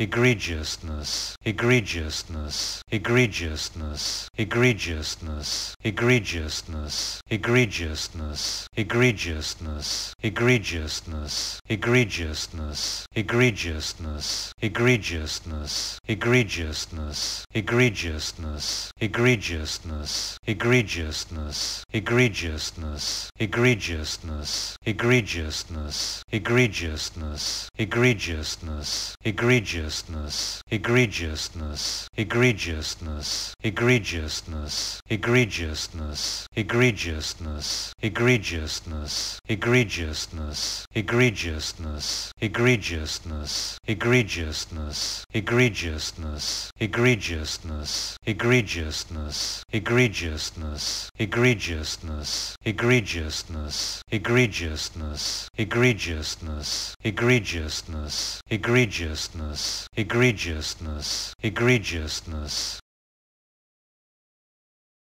egregiousness, egregiousness, egregiousness, egregiousness, egregiousness, egregiousness, egregiousness, egregiousness, egregiousness, egregiousness, egregiousness, egregiousness, egregiousness, egregiousness, egregiousness, egregiousness, egregiousness, egregiousness, egregiousness, egregiousness, egregiousness, egregiousness, egregiousness, egregiousness, egregiousness, egregiousness, egregiousness, egregiousness, egregiousness, egregiousness, egregiousness, egregiousness, egregiousness, egregiousness, egregiousness, egregiousness, egregiousness, egregiousness, egregiousness, egregiousness, egregiousness, egregiousness, egregiousness, egregiousness,